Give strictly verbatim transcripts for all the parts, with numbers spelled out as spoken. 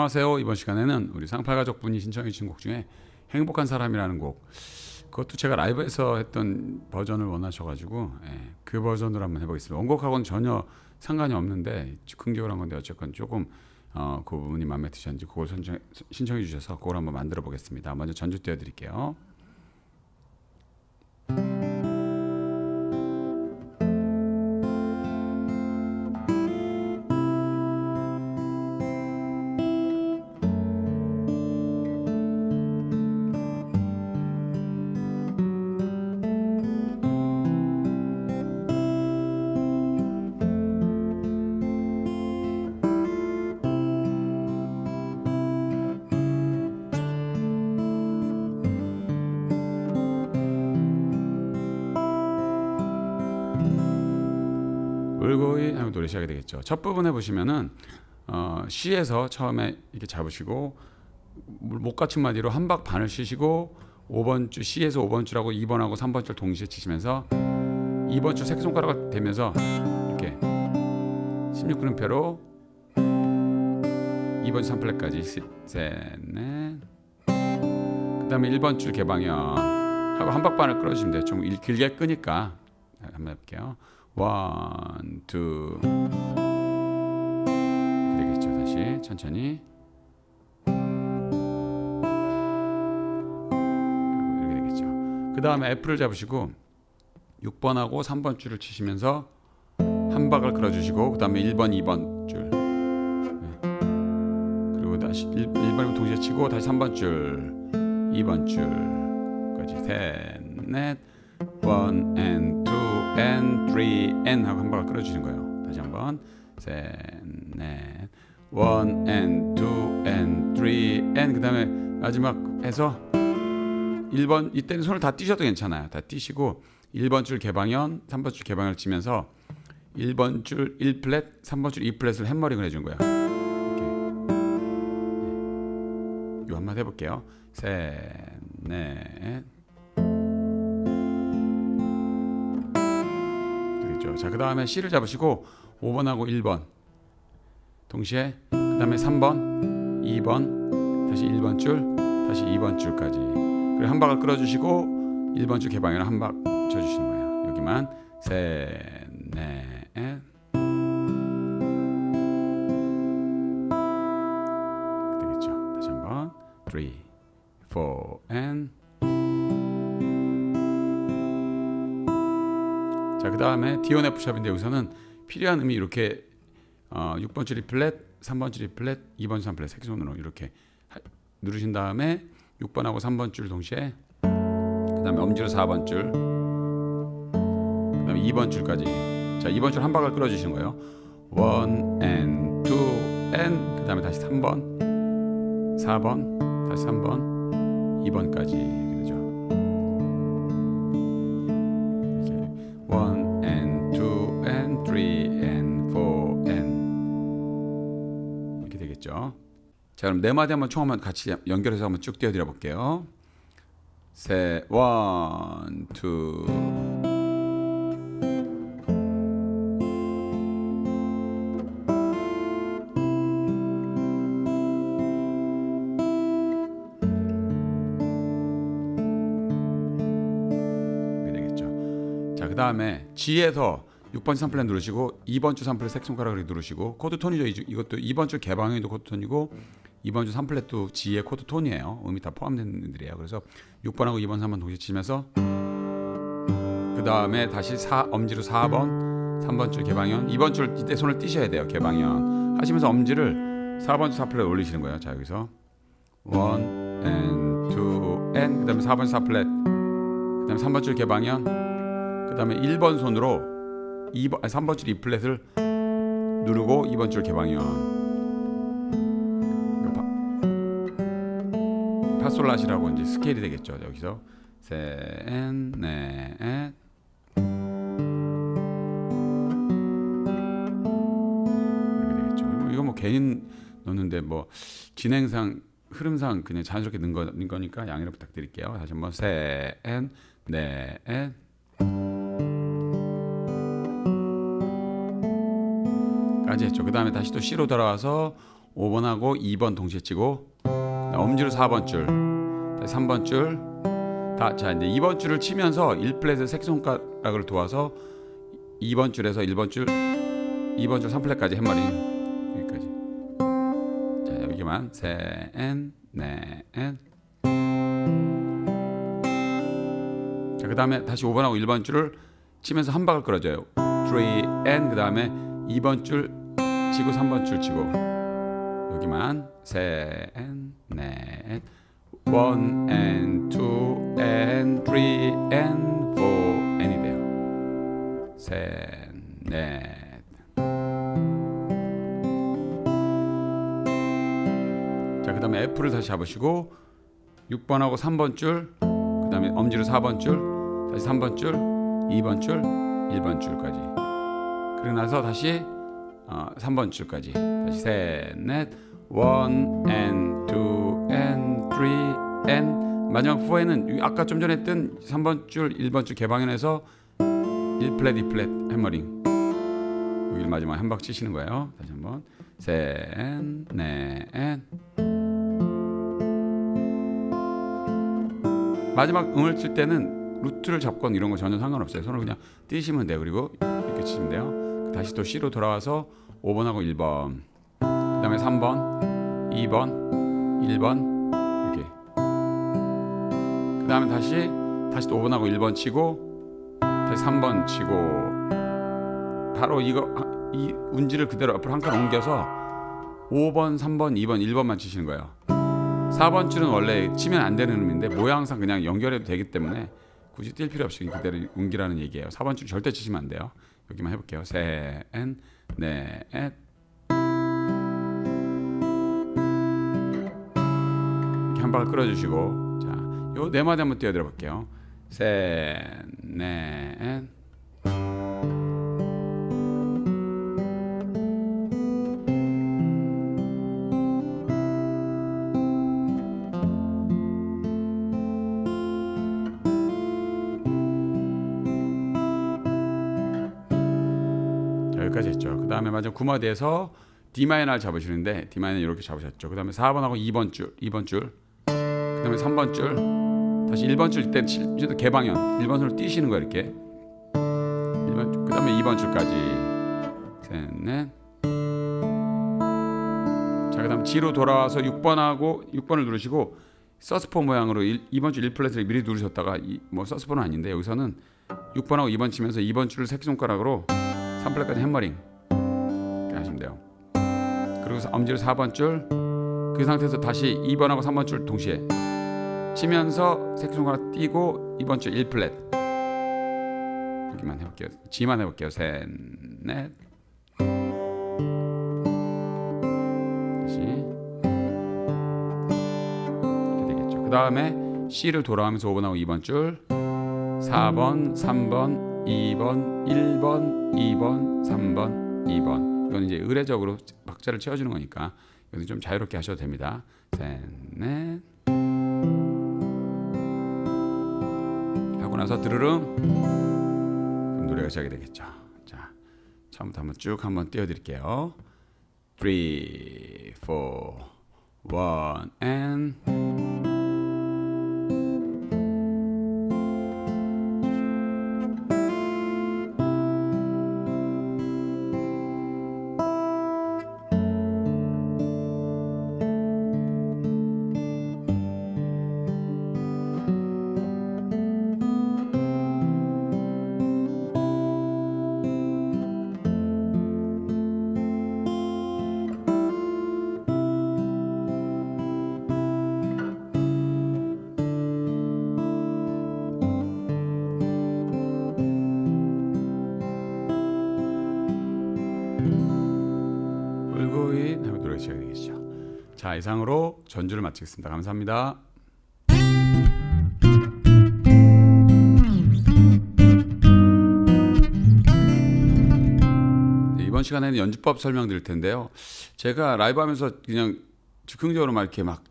안녕하세요. 이번 시간에는 우리 상팔가족분이 신청해 주신 곡 중에 행복한 사람이라는 곡, 그것도 제가 라이브에서 했던 버전을 원하셔가지고 예, 그 버전으로 한번 해보겠습니다. 원곡하고는 전혀 상관이 없는데 즉흥적으로 한 건데 어쨌건 조금 어, 그 부분이 마음에 드셨는지 그걸 선정, 신청해 주셔서 그걸 한번 만들어 보겠습니다. 먼저 전주 띄워드릴게요. 울고이 하면 노래 시작이 되겠죠. 첫 부분에 보시면은 어, C에서 처음에 이렇게 잡으시고 목같은 마디로 한 박 반을 쉬시고 오 번 줄 C에서 오 번 줄하고 이 번하고 삼 번 줄 동시에 치시면서 이 번 줄 새끼손가락 대면서 이렇게 십육 그음표로 이 번 줄 삼 플랫까지 셋, 넷. 그 다음에 일 번 줄 개방형 하고 한 박 반을 끌어주시면 돼요. 좀 길게 끄니까 한번 해볼게요. 원, 투. 그러겠죠. 다시 천천히 이렇게 되겠죠. 그 다음에 F를 잡으시고 육 번하고 삼 번 줄을 치시면서 한 박을 끌어주시고 그 다음에 일 번, 이 번 줄 그리고 다시 일 번이고 동시에 치고 다시 삼 번 줄, 이 번 줄까지 셋, 넷. 원, 앤, 투. N, three, N 하고 한 번 끌어주시는 거예요. 다시 한번 셋, 넷. One, N, two, N, three, N. 그 다음에 마지막 해서 일 번, 이때는 손을 다 띄셔도 괜찮아요. 다 띄시고 일 번 줄 개방현, 삼 번 줄 개방현을 치면서 일 번 줄 일 플랫, 삼 번 줄 이 플랫을 햄머링을 해준 거예요. 이렇게. 요 한번 해볼게요. 셋, 넷. 자, 그 다음에 C를 잡으시고 오 번하고 일 번 동시에 그 다음에 삼 번, 이 번, 다시 일 번 줄, 다시 이 번 줄까지 그리고 한 박을 끌어주시고 일 번 줄 개방이랑 한 박 쳐주시는 거예요. 여기만 셋, 넷. 되겠죠. 다시 한번 삼, 사, and 자, 그 다음에 D 온 F샵인데 여기서는 필요한 음이 이렇게 어, 육 번 줄 이 플랫, 삼 번 줄 이 플랫, 이 번 줄 삼 플랫 새끼손으로 이렇게 하, 누르신 다음에 육 번하고 삼 번 줄 동시에 그 다음에 엄지로 사 번 줄 그 다음에 이 번 줄까지 자, 이 번 줄 한 박을 끌어주시는 거예요. 일, and 이, and 그 다음에 다시 삼 번, 사 번, 다시 삼 번, 이 번까지 일, and 이, and 삼, and 사, and 이렇게 되겠죠. 자, 그럼 네 마디 한번 총 한번 같이 연결해서 한번 쭉 띄워드려 볼게요. 셋, 원, 투. 그 다음에 G에서 육 번 줄 삼 플랫 누르시고 이 번 줄 삼 플랫 새끼손가락으로 누르시고 코드톤이죠. 이것도 이 번 줄 개방형도 코드톤이고 이 번 줄 삼 플랫도 G의 코드톤이에요. 음이 다 포함된 애들이에요. 그래서 육 번하고 이 번, 삼 번 동시에 치면서 그 다음에 다시 사, 엄지로 사 번, 삼 번 줄 개방형, 이 번 줄 이때 손을 띄셔야 돼요. 개방형 하시면서 엄지를 사 번 줄 사 플랫 올리시는 거예요. 자, 여기서 일, and 이, and 그 다음에 사 번 줄 사 플랫 그 다음에 삼 번 줄 개방형 그 다음에 일 번 손으로 이 번, 아니 삼 번 줄 이 플랫을 누르고 이 번 줄 개방형 파솔라시라고 이제 스케일이 되겠죠. 여기서 셋, 넷. 이렇게 되겠죠. 이거 뭐 괜히 넣는데 뭐 진행상 흐름상 그냥 자연스럽게 넣은, 거, 넣은 거니까 양해를 부탁드릴게요. 다시 한번 셋, 넷. 까지 했죠. 그 다음에 다시 또 C로 돌아와서 오 번하고 이 번 동시에 치고 엄지로 사 번 줄, 삼 번 줄. 다, 자, 이제 이 번 줄을 치면서 일 플랫에 새끼손가락을 도와서 이 번 줄에서 일 번 줄, 이 번 줄 삼 플랫까지 팻머링 여기까지. 자, 여기만 세, 엔, 네, 엔. 자, 그 다음에 다시 오 번하고 일 번 줄을 치면서 한 박을 끌어줘요. 삼, 엔. 그 다음에 이 번 줄 치고 삼 번 줄 치고 여기만 세, 엔, 네, 엔. 원, 엔, 투, 엔, 쓰리, 엔, 포, 엔이 돼요. 셋, 넷. 자, 그 다음에 F를 다시 잡으시고 육 번하고 삼 번 줄, 그 다음에 엄지로 사 번 줄, 다시 삼 번 줄, 이 번 줄, 일 번 줄까지. 그리고 나서 다시 어, 삼 번 줄까지. 다시 셋, 넷. 원, 엔, 투, 엔, 삼, 엔. 마지막 사에는 아까 좀 전에 했던 삼 번 줄, 일 번 줄 개방연에서 일 플랫, 이 플랫 해머링. 여기를 마지막 한 박 치시는 거예요. 다시 한번 세, 엔, 네, 엔. 마지막 음을 칠 때는 루트를 잡건 이런 거 전혀 상관없어요. 손을 그냥 띄시면 돼요. 그리고 이렇게 치시면 돼요. 다시 또 C로 돌아와서 오 번하고 일 번, 그 다음에 삼 번, 이 번, 일 번. 그 다음에 다시 다시 또 오 번하고 일 번 치고 다시 삼 번 치고 바로 이거 이 운지를 그대로 앞으로 한 칸 옮겨서 오 번, 삼 번, 이 번, 일 번만 치시는 거예요. 사 번 줄은 원래 치면 안 되는 음인데 모양상 그냥 연결해도 되기 때문에 굳이 뛸 필요 없이 그대로 옮기라는 얘기예요. 사 번 줄 절대 치시면 안 돼요. 여기만 해볼게요. 셋, 넷, 넷. 이렇게 한 발 끌어주시고 요 네 마디 한번 띄워드려 볼게요. 셋, 넷. 자, 여기까지 했죠. 그 다음에 마지막 구 마디에서 D 마이너를 잡으시는데 D 마이너 이렇게 잡으셨죠. 그 다음에 사 번하고 이 번 줄, 이 번 줄. 그 다음에 삼 번 줄. 다시 일 번 줄 때 개방연 일 번 손을 띄시는 거예요. 이렇게 일 번 줄, 그 다음에 이 번 줄까지. 셋, 넷. 자, 그 다음 G로 돌아와서 육 번하고 육 번을 누르시고 서스포 모양으로 일, 이 번 줄 일 플랫을 미리 누르셨다가 이, 뭐 서스포는 아닌데 여기서는 육 번하고 이 번 치면서 이 번 줄을 새끼손가락으로 삼 플랫까지 햄머링 이렇게 하시면 돼요. 그리고 엄지로 사 번 줄, 그 상태에서 다시 이 번하고 삼 번 줄 동시에 치면서 새끼손가락 띄고 이번 줄 일 플랫 여기만 해볼게요. G만 해볼게요. 셋, 넷. 다시 이렇게 되겠죠. 그 다음에 C를 돌아가면서 오 번하고 이 번 줄, 사 번, 삼 번, 이 번, 일 번, 이 번, 삼 번, 이 번. 이건 이제 의례적으로 박자를 채워주는 거니까 이건 좀 자유롭게 하셔도 됩니다. 셋, 넷. 나서 드르릉 노래가 시작이 되겠죠. 자, 처음부터 한번 쭉 한번 띄워드릴게요. 쓰리, 사, 일, and 자, 이상으로 전주를 마치겠습니다. 감사합니다. 네, 이번 시간에는 연주법 설명드릴 텐데요. 제가 라이브 하면서 그냥 즉흥적으로 막 이렇게 막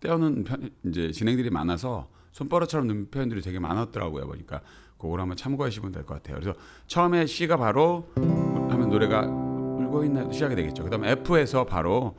떼어놓은 편, 이제 진행들이 많아서 손버릇처럼 넣는 표현들이 되게 많았더라고요. 보니까 그걸 한번 참고하시면 될 것 같아요. 그래서 처음에 C가 바로 하면 노래가 울고 있나요? 시작이 되겠죠. 그 다음에 F에서 바로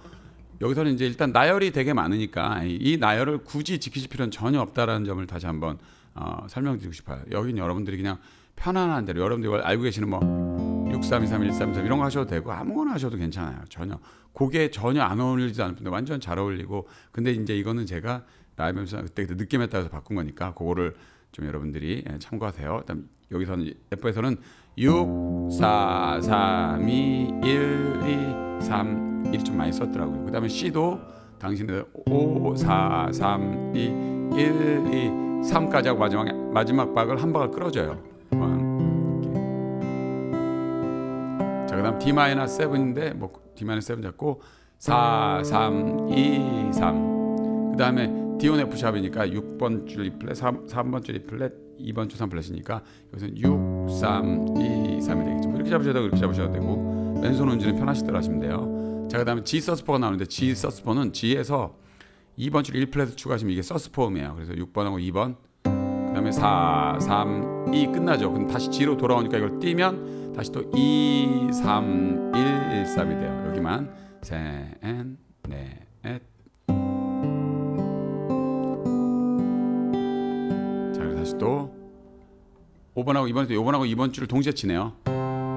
여기서는 이제 일단 나열이 되게 많으니까 이 나열을 굳이 지키실 필요는 전혀 없다라는 점을 다시 한번 어, 설명드리고 싶어요. 여기는 여러분들이 그냥 편안한 대로 여러분들이 알고 계시는 뭐 육삼이삼 일삼삼 이런 거 하셔도 되고 아무거나 하셔도 괜찮아요. 전혀 곡에 전혀 안 어울리지도 않는데 완전 잘 어울리고, 근데 이제 이거는 제가 라이브에서 그때 그때 느낌에 따라서 바꾼 거니까 그거를 좀 여러분들이 참고하세요. 그다음 여기서는 F에서는 육 사 삼 이 일 이 삼 일 좀 많이 썼더라고요. 그다음에 C도 당신은 오 사 삼 이 일 이 삼까지 하고 마지막에 마지막 박을 한 박을 끌어줘요. 일, 자, 그다음 디 마이너스 칠인데 뭐 디 마이너스 칠 잡고 사 삼 이 삼. 그다음에 디 온 에프 샵이니까 육 번 줄 이 플랫, 삼 번 줄 이 플랫, 이 번 줄 삼 플랫이니까 여기서는 육 삼 이 삼이 되겠죠. 이렇게 잡으셔도 되고 이렇게 잡으셔도 되고 왼손 운지는 편하시더라 하시면 돼요. 자, 그다음에 G 서스포가 나오는데 G 서스포는 G에서 이 번 줄 일 플랫 추가하시면 이게 서스포음이에요. 그래서 육 번하고 이 번 그 다음에 사 삼 이 끝나죠. 그럼 다시 G로 돌아오니까 이걸 띄면 다시 또 이 삼 일 일 삼이 돼요. 여기만 셋 넷. 자, 그리고 다시 또 오 번하고 이 번에 또 오 번하고 이 번 줄을 동시에 치네요.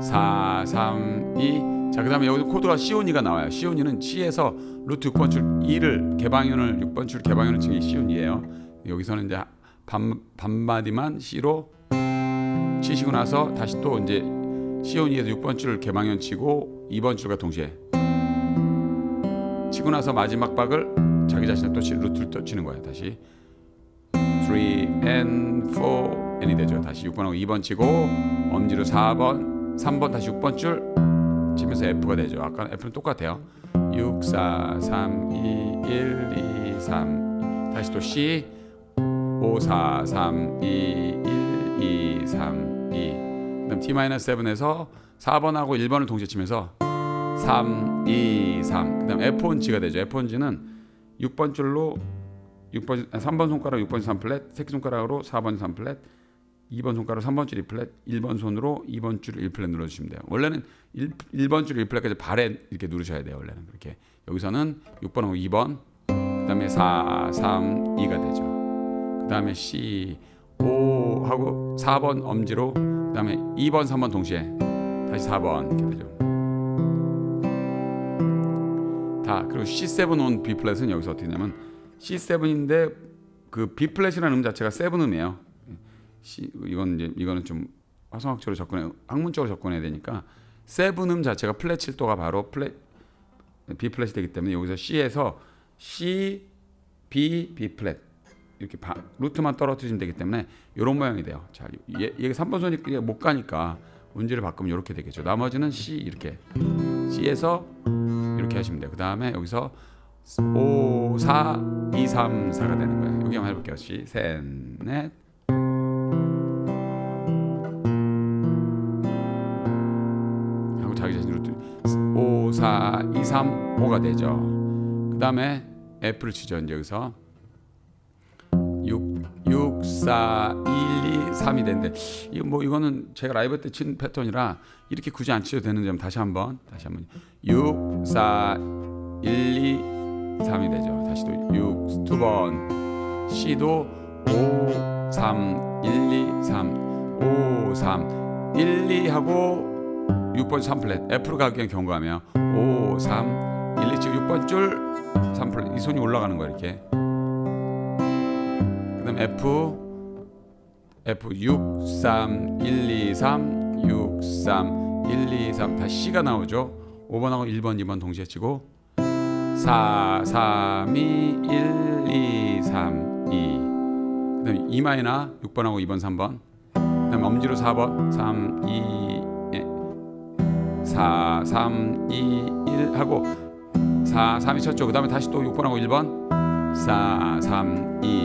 사 삼 이. 자, 그 다음에 여기서 코드가 시온이가 나와요. 시온이는 C에서 루트 육 번 줄 이를 개방현을 육 번 줄 개방현을 치는 게 시온이에요. 여기서는 이제 반, 반마디만 C로 치시고 나서 다시 또 이제 시온이에서 육 번 줄을 개방현 치고 이 번 줄과 동시에 치고 나서 마지막 박을 자기 자신을 또 치, 루트를 또 치는 거예요. 다시 삼 엔 사 엔이 되죠. 다시 육 번하고 이 번 치고 엄지로 사 번 삼 번 다시 육 번 줄 치면서 F가 되죠. 아까 F는 똑같아요. 육 사 삼 이 일 이 삼. 다시 또 C 오 사 삼 이 일 이 삼 이. 그다음 디 마이너스 칠에서 사 번하고 일 번을 동시에 치면서 삼 이 삼. 그다음 에프 온 지가 되죠. 에프 온 지는 육 번 줄로 육 번 삼 번 손가락 육 번 삼 플랫, 새끼 손가락으로 사 번 삼 플랫, 이 번 손가락 삼 번 줄 이 플랫, 일 번 손으로 이 번 줄 일 플랫 눌러 주시면 돼요. 원래는 일 번 줄 일 플랫까지 발에 이렇게 누르셔야 돼요. 원래는 그렇게. 여기서는 육 번하고 이 번. 그다음에 사 삼 이가 되죠. 그 다음에 C, 오 하고 사 번 엄지로 그 다음에 이 번, 삼 번 동시에 다시 사 번 이렇게 되죠. 다 그리고 씨 칠 온 B 플랫은 여기서 어떻게 되냐면 씨 칠인데 그 B 플랫이라는 음 자체가 칠 음이에요. C, 이건 이제 이거는 좀 화성학적으로 접근해 학문적으로 접근해야 되니까 칠 음 자체가 플랫 칠 도가 바로 플랫 B 플랫이 되기 때문에 여기서 C에서 C, B, B 플랫 이렇게 바, 루트만 떨어뜨리면 되기 때문에 이런 모양이 돼요. 자, 얘, 얘 삼 번 손이 못 가니까 운지를 바꾸면 이렇게 되겠죠. 나머지는 C 이렇게 C에서 이렇게 하시면 돼요. 그 다음에 여기서 오 사 이 삼 사가 되는 거예요. 여기 한번 해볼게요. C 셋 넷. 하고 자기 자신 루트 오 사 이 삼 오가 되죠. 그 다음에 F를 치죠. 이제 여기서 육 사 일 이 삼이 되는데 이거 뭐 이거는 제가 라이브 때 친 패턴이라 이렇게 굳이 안 치셔도 되는 점 다시 한번 다시 한번 육 사 일 이 삼이 되죠. 다시 또 육 두 번 C도 오 삼 일 이 삼 오 삼 일 이 하고 육 번 삼 플랫 F로 가기 경고하며 오 삼 일 이 칠 육 번 줄 삼 플랫 이 손이 올라가는 거예요. 이렇게 그다음 F F 육 삼 일 이 삼 육 삼 일 이 삼 다시 C가 나오죠. 오 번하고 일 번 이 번 동시에 치고 사 삼 이 일 이 삼 이 그다음 이 마이나 육 번하고 이 번 삼 번 그다음 엄지로 사 번 삼 이 사 삼 이 일 하고 사 삼 이 쳤죠. 그다음에 다시 또 육 번하고 일 번 사 삼 이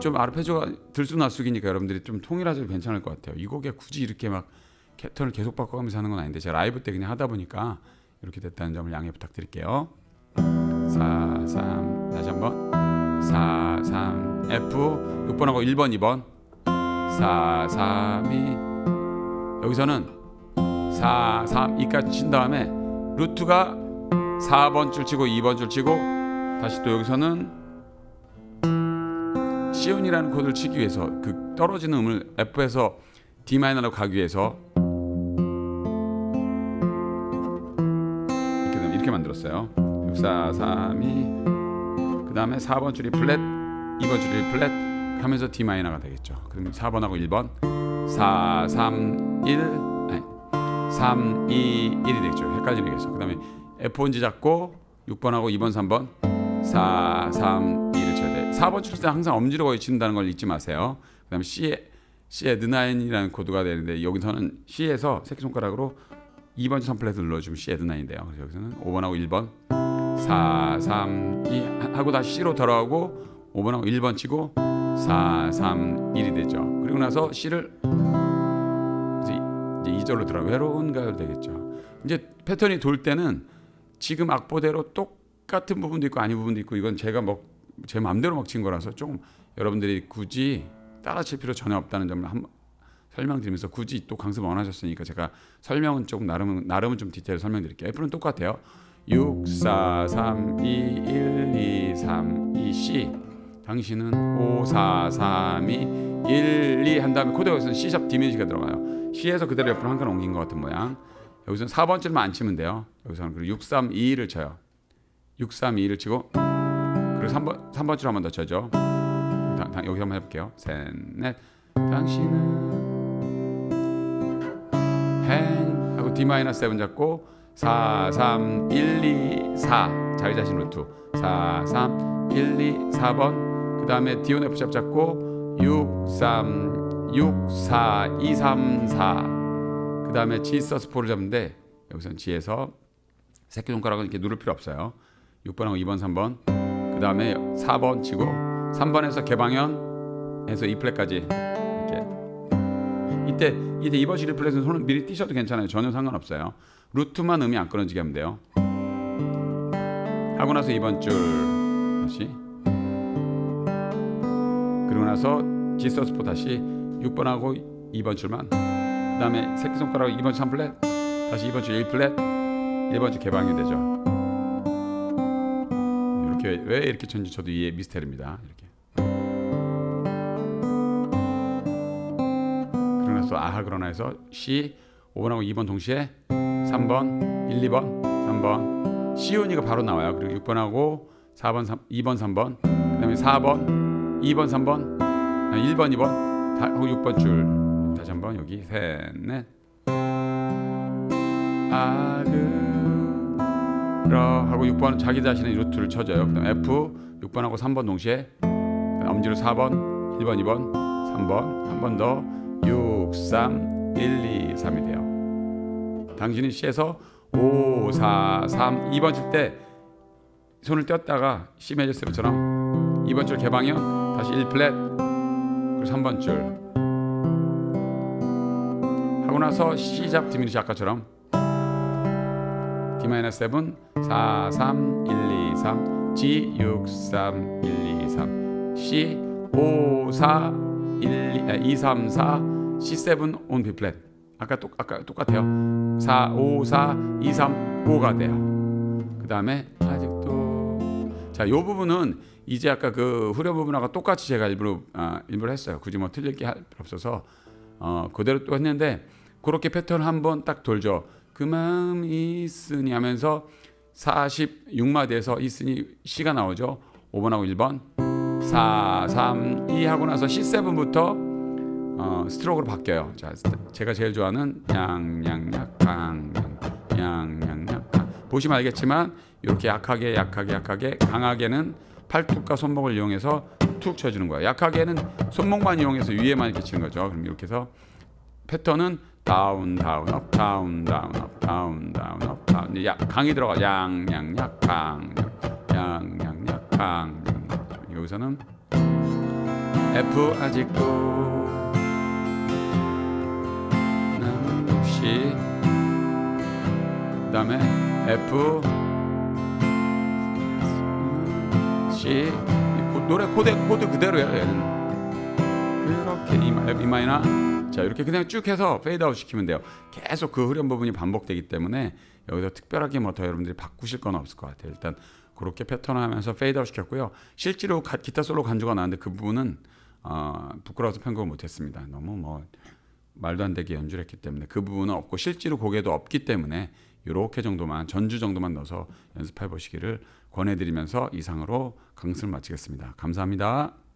좀 아르페지오가 들쑥날쑥이니까 여러분들이 좀 통일하셔도 괜찮을 것 같아요. 이 곡에 굳이 이렇게 막 패턴을 계속 바꿔가면서 하는 건 아닌데 제가 라이브 때 그냥 하다 보니까 이렇게 됐다는 점을 양해 부탁드릴게요. 사, 삼 다시 한번 사, 삼, F 육 번하고 일 번, 이 번 사, 삼, 이 여기서는 사, 삼, 이까지 친 다음에 루트가 사 번 줄 치고 이 번 줄 치고 다시 또 여기서는 시온이라는 코드를 치기 위해서 그 떨어지는 음을 F에서 D 마이너로 가기 위해서 이렇게, 이렇게 만들었어요. 육, 사, 삼, 이 그 다음에 사 번 줄이 플랫, 이 번 줄이 플랫 하면서 D 마이너가 되겠죠. 그럼 사 번하고 일 번 사, 삼, 일 아니, 삼, 이, 일이 되겠죠. 헷갈리게 해서 그 다음에 에프 원지 잡고 육 번하고 이 번, 삼 번 사, 삼, 이를 쳐야 돼. 사 번 칠 때 항상 엄지로 거의 친다는 걸 잊지 마세요. 그 다음에 C에 C에 나인이라는 코드가 되는데 여기서는 C에서 새끼손가락으로 이 번 줄 삼 플랫을 눌러주면 C에 나인인데요. 그래서 여기서는 오 번하고 일 번 사, 삼, 이 하고 다시 C로 돌아가고 오 번하고 일 번 치고 사, 삼, 일이 되죠. 그리고 나서 C를 이제 이 절로 들어가 외로운 가요 되겠죠. 이제 패턴이 돌 때는 지금 악보대로 똑같은 부분도 있고 아닌 부분도 있고 이건 제가 막 제 마음대로 막 친 거라서 조금 여러분들이 굳이 따라칠 필요 전혀 없다는 점을 한번 설명드리면서 굳이 또 강습 원하셨으니까 제가 설명은 조금 나름 나름은 좀 디테일 설명드릴게요. F는 똑같아요. 육, 사, 삼, 이, 일, 이, 삼, 이, C. 당신은 오, 사, 삼, 이, 일, 이 한 다음에 코드가 여기서는 C 샵 디메이지가 들어가요. C에서 그대로 F로 한 칸 옮긴 것 같은 모양. 여기서는 사 번 줄만 안 치면 돼요. 여기서는 그리고 육, 삼, 이, 이를 쳐요. 육, 삼, 이를 치고 그리고 삼 번 삼 번 줄 한 번 더 쳐죠. 당, 당, 여기서 한번 해볼게요. 셋, 넷. 당신은 행 하고 디 마이너 칠 잡고 사, 삼, 일, 이, 사 자기 자신 루트 사, 삼, 일, 이, 사 번 그 다음에 D 온 F샵 잡고 육, 삼, 육, 사, 이, 삼, 사 그 다음에 G 서스포를 잡는데 여기서는 G에서 새끼손가락은 이렇게 누를 필요 없어요. 육 번하고 이 번, 삼 번 그 다음에 사 번 치고 삼 번에서 개방현에서 이 플랫까지 이렇게 이때 이때 이 번 실 플랫은 손을 미리 띄셔도 괜찮아요. 전혀 상관없어요. 루트만 음이 안 끊어지게 하면 돼요. 하고 나서 이 번 줄 다시 그리고 나서 G 서스포 다시 육 번하고 이 번 줄만 그 다음에 새끼손가락으로 이 번 줄 삼 플랫 다시 이 번 줄 일 플랫 일 번 줄 개방이 되죠. 이렇게 왜 이렇게 쳤는지 저도 이해 미스터리입니다. 이렇게 그러나서 아하 그러나에서 C 오 번하고 이 번 동시에 삼 번 일, 이 번 삼 번 시온이가 바로 나와요. 그리고 육 번하고 사 번 삼, 이 번 삼 번 그 다음에 사 번 이 번 삼 번 아니, 일 번 이 번 하고 육 번 줄 다시 한번 여기 셋 넷 아 그 하고 육 번 자기 자신의 루트를 쳐줘요. 그다음 F 육 번하고 삼 번 동시에 엄지로 사 번 일 번 이 번 삼 번 한 번 더 육, 삼, 일, 이, 삼이 돼요. 당신은 C에서 오, 사, 삼 이 번 칠 때 손을 뗐다가 C 메이저 세븐처럼 이 번 줄 개방형 다시 일 플랫 그리고 삼 번 줄 하고 나서 C 잡 디미니시 아까처럼 디 마이너 칠 사, 삼, 일, 이, 삼 G 육, 삼, 일, 이, 삼 C 오, 사, 일, 이, 삼, 사 씨 칠 온 B 플랫 아까 똑 아까 똑같아요. 사, 오, 사, 이, 삼, 오가 돼요. 그다음에 아직도 자, 요 부분은 이제 아까 그 후렴 부분하고 똑같이 제가 일부러 아, 일부러 했어요. 굳이 뭐 틀릴 게 할 필요 없어서 어, 그대로 또 했는데 그렇게 패턴 한번 딱 돌죠. 그 마음이 있으니 하면서 사십육 마디에서 있으니 C가 나오죠. 오 번하고 일 번 사, 삼, 이 하고 나서 씨 칠부터 어, 스트로크로 바뀌어요. 자, 제가 제일 좋아하는 양양약강 양양약강 보시면 알겠지만 이렇게 약하게 약하게 약하게 강하게는 팔뚝과 손목을 이용해서 툭 쳐주는 거예요. 약하게는 손목만 이용해서 위에만 이렇게 치는 거죠. 그럼 이렇게 해서 패턴은 다운 다운 업 다운 다운 업 다운 다운 업 다운 야 강이 들어가 양양약 강 양양약 강 여기서는 F 아직도 C 그다음에 F C 노래 코드 코드 그대로야. 그렇게 이 마이너 자 이렇게 그냥 쭉 해서 페이드아웃 시키면 돼요. 계속 그 후렴 부분이 반복되기 때문에 여기서 특별하게 뭐 더 여러분들이 바꾸실 건 없을 것 같아요. 일단 그렇게 패턴하면서 페이드아웃 시켰고요. 실제로 가, 기타 솔로 간주가 나왔는데 그 부분은 어, 부끄러워서 편곡을 못했습니다. 너무 뭐 말도 안 되게 연주를 했기 때문에 그 부분은 없고, 실제로 곡에도 없기 때문에 이렇게 정도만, 전주 정도만 넣어서 연습해 보시기를 권해드리면서 이상으로 강습을 마치겠습니다. 감사합니다.